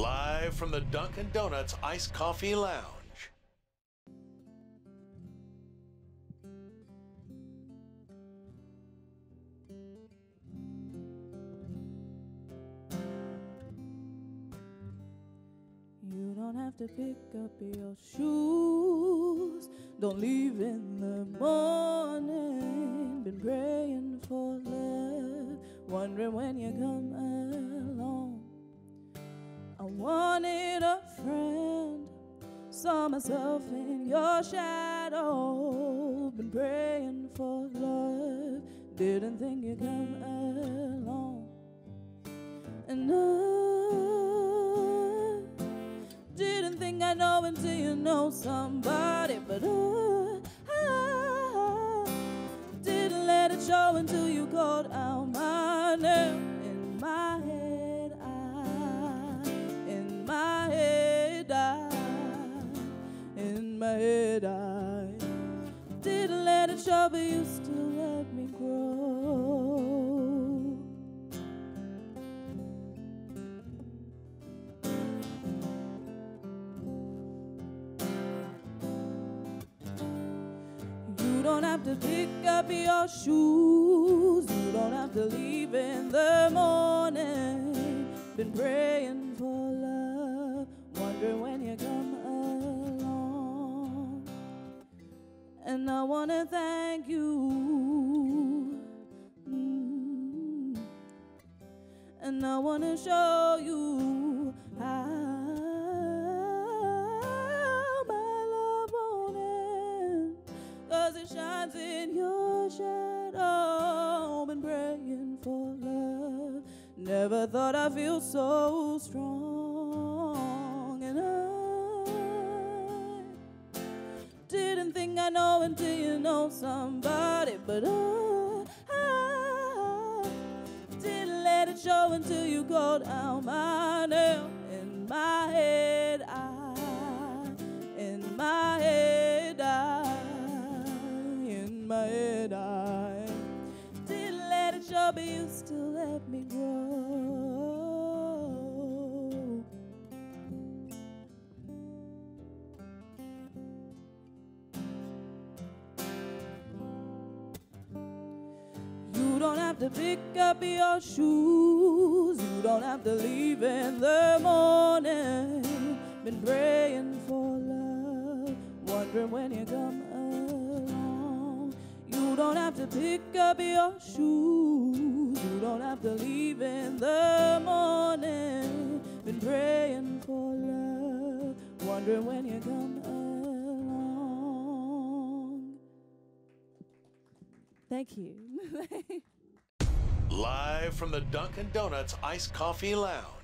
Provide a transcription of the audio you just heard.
live from the Dunkin' Donuts Iced Coffee Lounge. You don't have to pick up your shoes, don't leave in the morning. Been praying for love, wondering when you come along. I wanted a friend, saw myself in your shadow. Been praying for love, didn't think you'd come along. And I know until you know somebody, but I didn't let it show until you called out my name. In my head I didn't let it show, but you still let me grow. You don't have to pick up your shoes, you don't have to leave in the morning. Been praying for love, wondering when you come along. And I want to thank you, and I want to show you how. Shines in your shadow. Been praying for love, never thought I'd feel so strong. And I didn't think I know until you know somebody, but I didn't let it show until you called out my name. In my head I didn't let it show, but you still let me grow. You don't have to pick up your shoes, you don't have to leave in the morning. Been praying for love, wondering when you come along. You don't have to pick up your shoes, you don't have to leave in the morning. Been praying for love, wondering when you come along. Thank you. Live from the Dunkin' Donuts Iced Coffee Lounge.